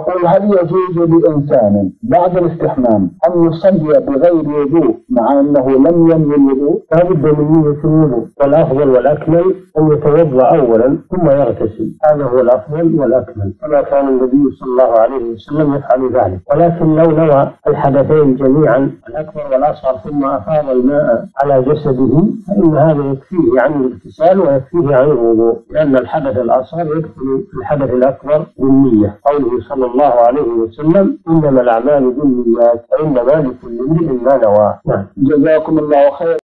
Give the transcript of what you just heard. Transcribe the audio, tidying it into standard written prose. يقول هل يجوز لإنسان بعد الاستحمام أن يصلي بغير وضوء مع أنه لم ينوي الوضوء؟ لابد من نية الوضوء، والأفضل والأكمل أن يتوضأ أولا ثم يغتسل، هذا هو الأفضل والأكمل، كما كان النبي صلى الله عليه وسلم يفعل ذلك. ولكن لو نوى الحدثين جميعا الأكبر والأصغر ثم أفاض الماء على جسده فإن هذا يكفيه عن الاغتسال ويكفيه عن الوضوء، لأن الحدث الأصغر يدخل في الحدث الأكبر بالنية، قوله صلى الله عليه وسلم إنما الأعمال بالنيات وإنما لكل امرئ ما نوى. جزاكم الله خيرا.